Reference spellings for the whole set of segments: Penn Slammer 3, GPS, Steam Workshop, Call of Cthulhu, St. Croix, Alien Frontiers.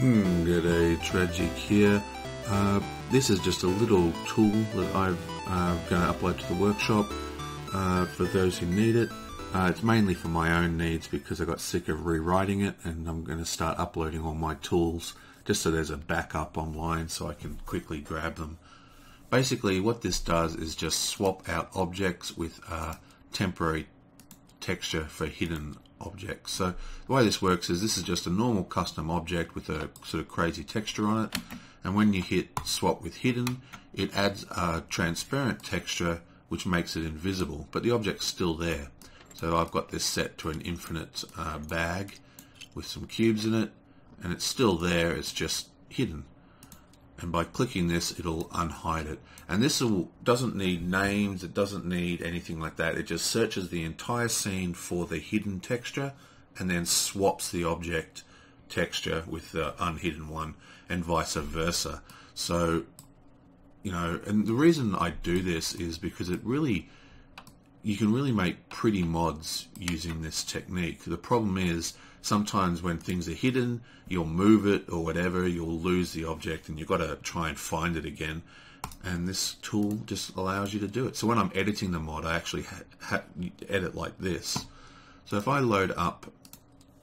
Get a tragic here. This is just a little tool that I'm going to upload to the workshop for those who need it. It's mainly for my own needs because I got sick of rewriting it, and I'm going to start uploading all my tools just so there's a backup online so I can quickly grab them. Basically what this does is just swap out objects with temporary texture for hidden objects. So the way this works is this is just a normal custom object with a sort of crazy texture on it, and when you hit swap with hidden, it adds a transparent texture which makes it invisible, but the object's still there. So I've got this set to an infinite bag with some cubes in it, and it's still there, it's just hidden. And by clicking this, it'll unhide it. And this doesn't need names, it doesn't need anything like that. It just searches the entire scene for the hidden texture and then swaps the object texture with the unhidden one, and vice versa. So, you know, and the reason I do this is because it really, you can really make pretty mods using this technique. The problem is sometimes when things are hidden, you'll move it or whatever, you'll lose the object and you've got to try and find it again, and this tool just allows you to do it. So when I'm editing the mod, I actually edit like this. So if I load up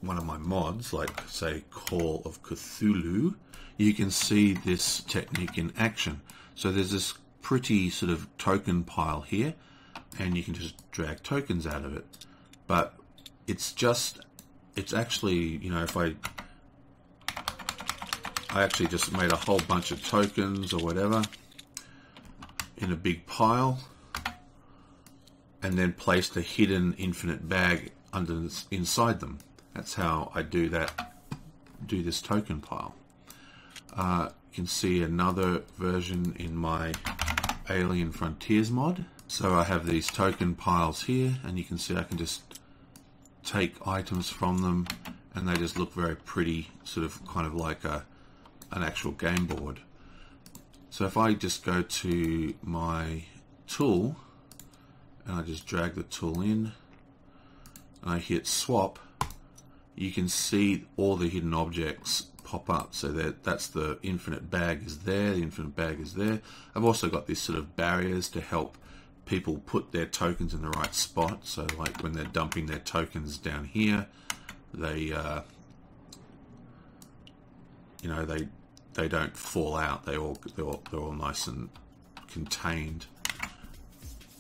one of my mods, like say Call of Cthulhu, you can see this technique in action. So there's this pretty sort of token pile here, and you can just drag tokens out of it. But it's actually, you know, if I actually just made a whole bunch of tokens or whatever in a big pile, and then placed a hidden infinite bag inside them. That's how I do that. Do this token pile. You can see another version in my Alien Frontiers mod. So I have these token piles here, and you can see I can just take items from them, and they just look very pretty, sort of kind of like an actual game board. So if I just go to my tool, and I just drag the tool in, and I hit swap, you can see all the hidden objects pop up. So that's the infinite bag is there, the infinite bag is there. I've also got these sort of barriers to help people put their tokens in the right spot, so like when they're dumping their tokens down here, they you know, they don't fall out, they're all nice and contained.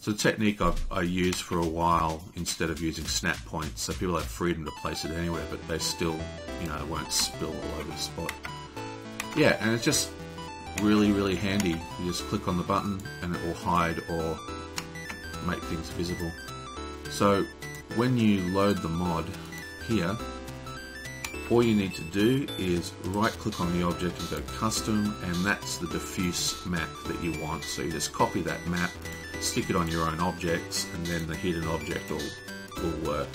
So the technique I used for a while instead of using snap points, so people have freedom to place it anywhere, but they still, you know, won't spill all over the spot. Yeah, and it's just really, really handy. You just click on the button and it will hide or make things visible. So when you load the mod here, all you need to do is right click on the object and go custom, and that's the diffuse map that you want. So you just copy that map, stick it on your own objects, and then the hidden object will work.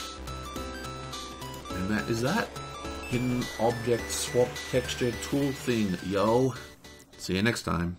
And that is that hidden object swap texture tool thing, yo. See you next time.